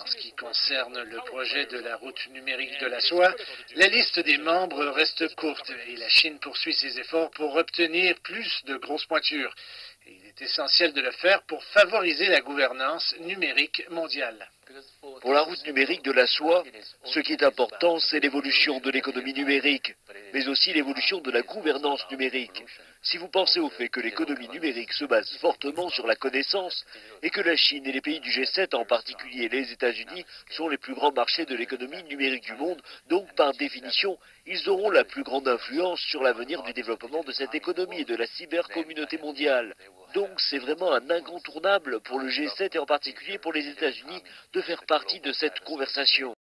En ce qui concerne le projet de la route numérique de la soie, la liste des membres reste courte et la Chine poursuit ses efforts pour obtenir plus de grosses pointures. Et il est essentiel de le faire pour favoriser la gouvernance numérique mondiale. Pour la route numérique de la soie, ce qui est important, c'est l'évolution de l'économie numérique, mais aussi l'évolution de la gouvernance numérique. Si vous pensez au fait que l'économie numérique se base fortement sur la connaissance et que la Chine et les pays du G7, en particulier les États-Unis, sont les plus grands marchés de l'économie numérique du monde, donc par définition, ils auront la plus grande influence sur l'avenir du développement de cette économie et de la cybercommunauté mondiale. Donc c'est vraiment un incontournable pour le G7 et en particulier pour les États-Unis de faire partie de cette conversation.